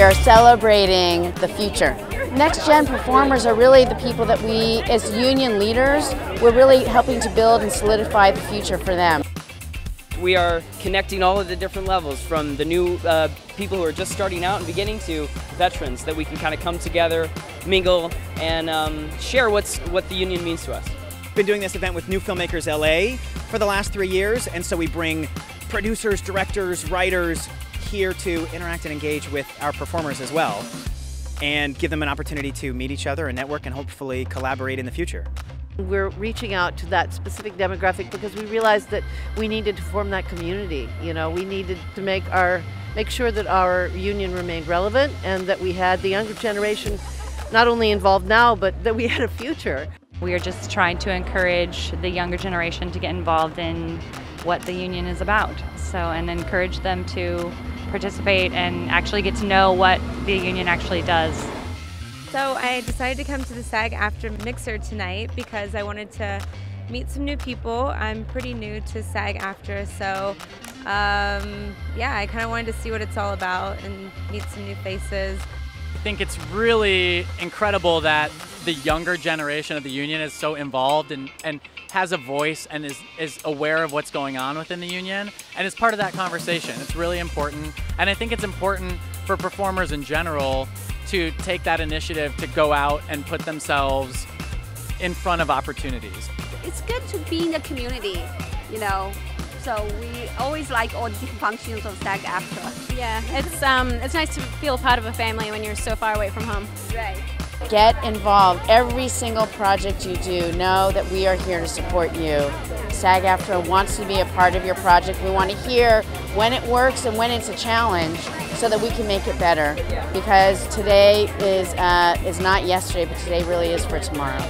We are celebrating the future. Next-gen performers are really the people that we, as union leaders, we're really helping to build and solidify the future for them. We are connecting all of the different levels, from the new people who are just starting out and beginning to veterans, that we can kind of come together, mingle, and share what the union means to us. We've been doing this event with New Filmmakers LA for the last 3 years, and so we bring producers, directors, writers here to interact and engage with our performers as well, and give them an opportunity to meet each other and network and hopefully collaborate in the future. We're reaching out to that specific demographic because we realized that we needed to form that community. You know, we needed to make sure that our union remained relevant and that we had the younger generation not only involved now, but that we had a future. We are just trying to encourage the younger generation to get involved in what the union is about. So, and encourage them to participate and actually get to know what the union actually does. So I decided to come to the SAG-AFTRA Mixer tonight because I wanted to meet some new people. I'm pretty new to SAG-AFTRA, so yeah, I kind of wanted to see what it's all about and meet some new faces. I think it's really incredible that the younger generation of the union is so involved and has a voice and is aware of what's going on within the union and is part of that conversation. It's really important, and I think it's important for performers in general to take that initiative to go out and put themselves in front of opportunities. It's good to be in the community, you know, so we always like all the functions of SAG-AFTRA. Yeah, it's nice to feel part of a family when you're so far away from home. Right. Get involved. Every single project you do, know that we are here to support you. SAG-AFTRA wants to be a part of your project. We want to hear when it works and when it's a challenge, so that we can make it better. Because today is not yesterday, but today really is for tomorrow.